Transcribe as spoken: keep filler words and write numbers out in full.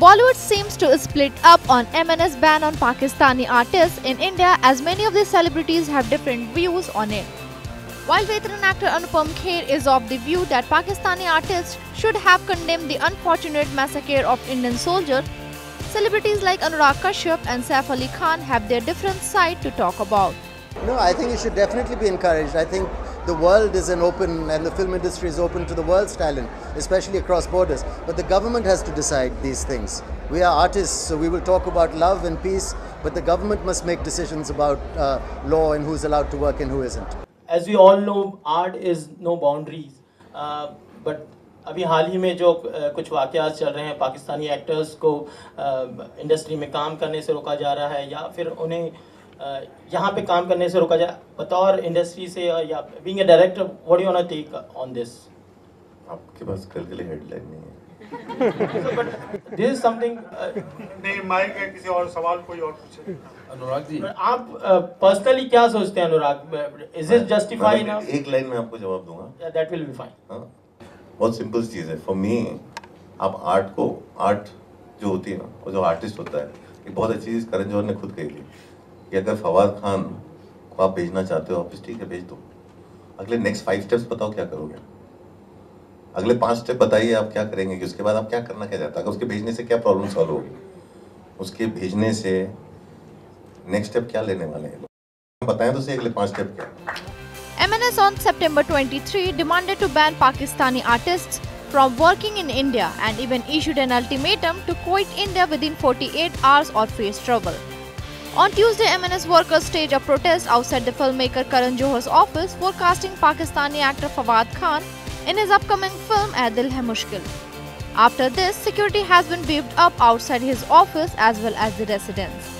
Bollywood seems to split up on M N S ban on Pakistani artists in India, as many of these celebrities have different views on it. While veteran actor Anupam Kher is of the view that Pakistani artists should have condemned the unfortunate massacre of Indian soldiers, celebrities like Anurag Kashyap and Saif Ali Khan have their different side to talk about. No, I think it should definitely be encouraged. I think the world is an open, and the film industry is open to the world's talent, especially across borders. But the government has to decide these things. We are artists, so we will talk about love and peace, but the government must make decisions about uh, law and who's allowed to work and who isn't. As we all know, art is no boundaries. Uh, but अभी हाल ही में जो कुछ वाकयात चल रहे हैं, Pakistani actors को industry में काम करने से रोका जा रहा है या फिर उन्हें यहाँ पे काम करने से रोका जा बतौर इंडस्ट्री से, या being a director what you want to take on this? आपके पास कल के लिए हेडलाइन नहीं है। बट दिस समथिंग नहीं माइक है, किसी और सवाल कोई और पूछे। अनुराग जी, आप पर्सनली uh, क्या सोचते हैं अनुराग? Is it justified? एक लाइन में आपको जवाब दूंगा, दैट विल बी फाइन। बहुत सिंपल चीज़ है, फॉर मी आप आर्ट को, आर्ट जो होती है ना, और जो आर्टिस्ट होता है, एक बहुत अच्छी चीज़ करण जौहर ने खुद कही थी कि अगर फवाद खान को आप भेजना चाहते हो ऑफिस, ठीक है भेज दो, अगले नेक्स्ट फाइव स्टेप्स बताओ क्या करोगे, अगले पांच स्टेप बताइए आप क्या करेंगे, कि उसके बाद आप क्या करना क्या चाहता है, उसके भेजने से क्या प्रॉब्लम सॉल्व होगी, उसके भेजने से नेक्स्ट स्टेप क्या लेने वाले हैं लोग बताएं तो सही अगले पाँच स्टेप क्या। M N S on September twenty-third demanded to ban Pakistani artists from working in India and even issued an ultimatum to quit India within forty-eight hours or face trouble. On Tuesday, M N S workers staged a protest outside the filmmaker Karan Johar's office for casting Pakistani actor Fawad Khan in his upcoming film Ae Dil Hai Mushkil. After this, security has been beefed up outside his office as well as the residence.